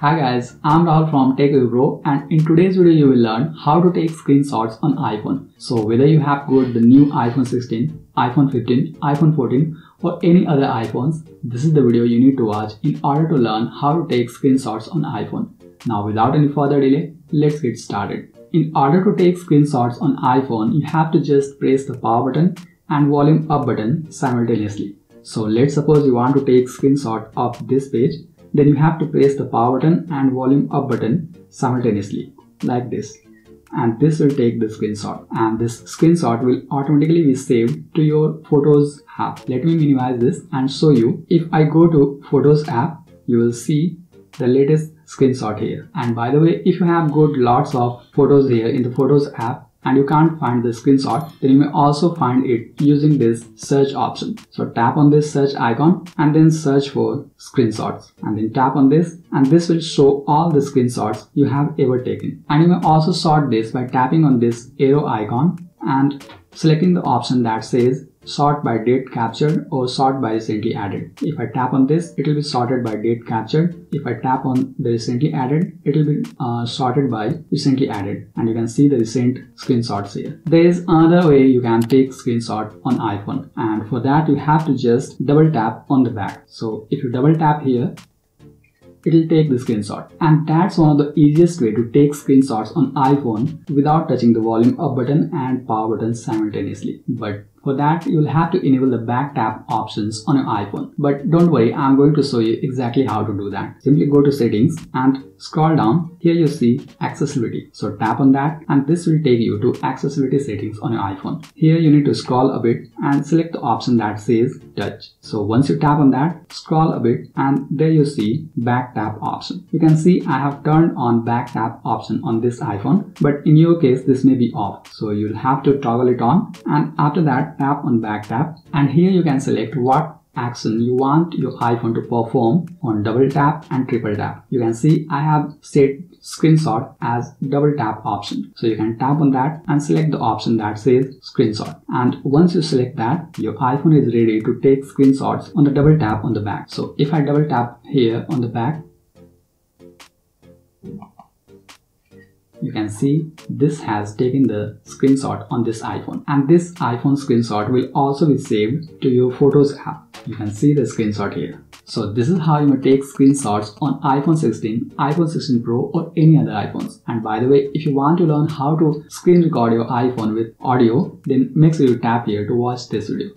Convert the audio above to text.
Hi guys, I'm Rahul from Tech with Bro, and in today's video you will learn how to take screenshots on iPhone. So whether you have got the new iPhone 16, iPhone 15, iPhone 14 or any other iPhones, this is the video you need to watch in order to learn how to take screenshots on iPhone. Now without any further delay, let's get started. In order to take screenshots on iPhone, you have to just press the power button and volume up button simultaneously. So let's suppose you want to take screenshot of this page. Then you have to press the power button and volume up button simultaneously like this, and this will take the screenshot, and this screenshot will automatically be saved to your Photos app. Let me minimize this and show you. If I go to Photos app, you will see the latest screenshot here. And by the way, if you have got lots of photos here in the Photos app and you can't find the screenshot, then you may also find it using this search option. So tap on this search icon and then search for screenshots, and then tap on this, and this will show all the screenshots you have ever taken. And you may also sort this by tapping on this arrow icon and selecting the option that says sort by date captured or sort by recently added. If I tap on this, it will be sorted by date captured. If I tap on the recently added, it will be sorted by recently added. And you can see the recent screenshots here. There is another way you can take screenshot on iPhone, and for that you have to just double tap on the back. So if you double tap here, it will take the screenshot, and that's one of the easiest way to take screenshots on iPhone without touching the volume up button and power button simultaneously. But for that, you'll have to enable the back tap options on your iPhone. But don't worry, I'm going to show you exactly how to do that. Simply go to settings and scroll down. Here you see accessibility. So tap on that, and this will take you to accessibility settings on your iPhone. Here you need to scroll a bit and select the option that says touch. So once you tap on that, scroll a bit, and there you see back tap option. You can see I have turned on back tap option on this iPhone, but in your case, this may be off. So you'll have to toggle it on, and after that, tap on back tap, and here you can select what action you want your iPhone to perform on double tap and triple tap. You can see I have set screenshot as double tap option, so you can tap on that and select the option that says screenshot, and once you select that, your iPhone is ready to take screenshots on the double tap on the back. So if I double tap here on the back, you can see this has taken the screenshot on this iPhone, and this iPhone screenshot will also be saved to your Photos app. You can see the screenshot here. So this is how you may take screenshots on iPhone 16, iPhone 16 Pro or any other iPhones. And by the way, if you want to learn how to screen record your iPhone with audio, then make sure you tap here to watch this video.